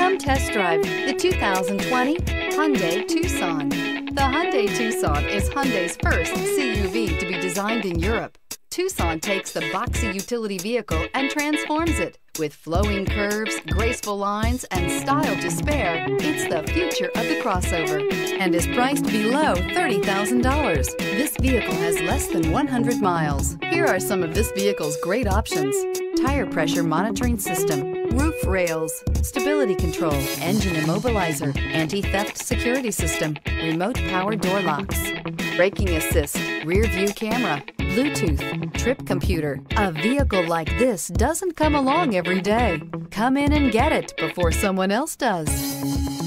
Come test drive the 2020 Hyundai Tucson. The Hyundai Tucson is Hyundai's first CUV to be designed in Europe. Tucson takes the boxy utility vehicle and transforms it. With flowing curves, graceful lines, and style to spare, it's the future of the crossover and is priced below $30,000. This vehicle has less than 100 miles. Here are some of this vehicle's great options: tire pressure monitoring system, roof rails, stability control, engine immobilizer, anti-theft security system, remote power door locks, braking assist, rear view camera, Bluetooth, trip computer. A vehicle like this doesn't come along every day. Come in and get it before someone else does.